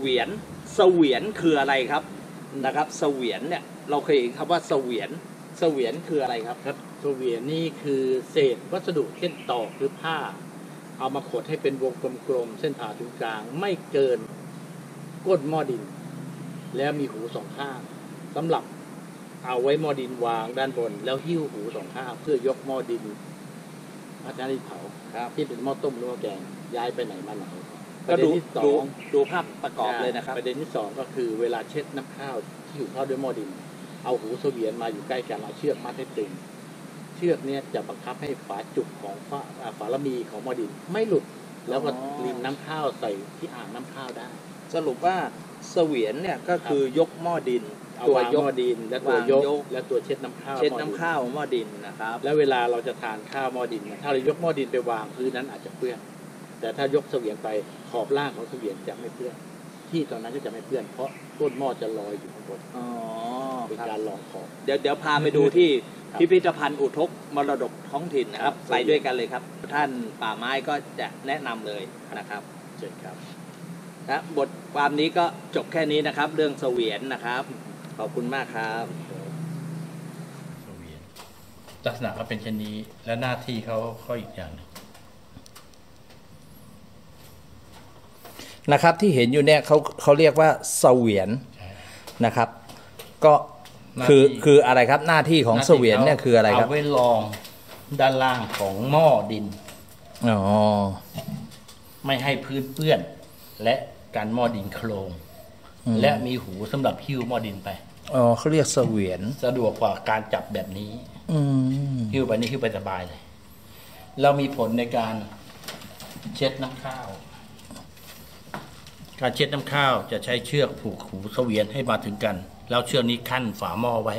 เวียนเสวียนคืออะไรครับนะครับเสวียนเนี่ยเราเคยเห็นคำว่าเสวียนเสวียนคืออะไรครับครับเสวียนนี่คือเศษวัสดุเช่นตอกหรือผ้าเอามาขดให้เป็นวงกลมๆเส้นผ่าศูนย์กลางไม่เกินก้นหม้อดินแล้วมีหูสองข้างสำหรับเอาไว้หม้อดินวางด้านบนแล้วหิ้วหูสองข้างเพื่อยกหม้อดินอาจารย์ที่เผาครับที่เป็นหม้อต้มหรือหม้อแกงย้ายไปไหนมาไหนก็ดูภาพประกอบเลยนะครับประเด็นที่สองก็คือเวลาเช็ดน้ำข้าวที่อยู่ข้าวด้วยหม้อดินเอาหูเสวียนมาอยู่ใกล้กันเอาเชือกมัดให้ตึงเชือกเนี่ยจะบังคับให้ฝาจุกของฝาละมีของหม้อดินไม่หลุดแล้วก็ริมน้ำข้าวใส่ที่อ่างน้ำข้าวได้สรุปว่าเสวียนเนี่ยก็คือยกหม้อดินตัวยกหม้อดินและตัวยกและตัวเช็ดน้ำข้าวหม้อดินนะครับแล้วเวลาเราจะทานข้าวหม้อดินถ้าเรายกหม้อดินไปวางพื้นนั้นอาจจะเปื้อนแต่ถ้ายกเสวียนไปขอบล่างของเสวียนจะไม่เปื้อนที่ตอนนั้นก็จะไม่เปื้อนเพราะก้นหม้อจะลอยอยู่ข้างบนเป็นการลองของเดี๋ยวพาไปดูที่พิพิธภัณฑ์อุทกมรดกท้องถิ่นนะครับไปด้วยกันเลยครับท่านป่าไม้ก็จะแนะนำเลยนะครับเชิญครับนะบทความนี้ก็จบแค่นี้นะครับเรื่องเสวียนนะครับขอบคุณมากครับเสวียนลักษณะเขาเป็นเช่นนี้และหน้าที่เขาอีกอย่างนึงนะครับที่เห็นอยู่เนี่ยเขาเรียกว่าเสวียนนะครับก็คืออะไรครับหน้าที่ของเสวียนเนี่ยคืออะไรครับเอาไว้รองด้านล่างของหม้อดินอ๋อไม่ให้พื้นเปื้อนและการหม้อดินโครงและมีหูสำหรับหิ้วหม้อดินไปอ๋อเขาเรียกเสวียนสะดวกกว่าการจับแบบนี้หิ้วไปนี่หิ้วไปสบายเลยเรามีผลในการเช็ดน้ำข้าวการเช็ดน้ำข้าวจะใช้เชือกผูกหูเสวียนให้มาถึงกันแล้วเชือกนี้ขั้นฝาหม้อไว้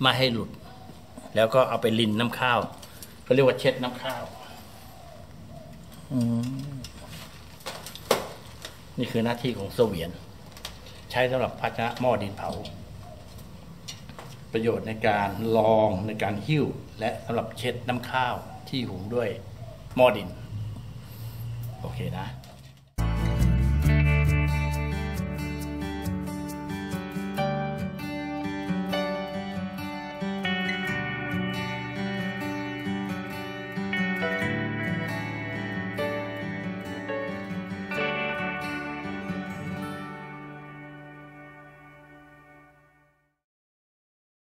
ไม่ให้หลุดแล้วก็เอาไปรินน้ำข้าวเขาเรียกว่าเช็ดน้ำข้าวนี่คือหน้าที่ของเสวียนใช้สำหรับภาชนะหม้อดินเผาประโยชน์ในการรองในการหิ้วและสำหรับเช็ดน้ำข้าวที่หุงด้วยหม้อดินโอเคนะ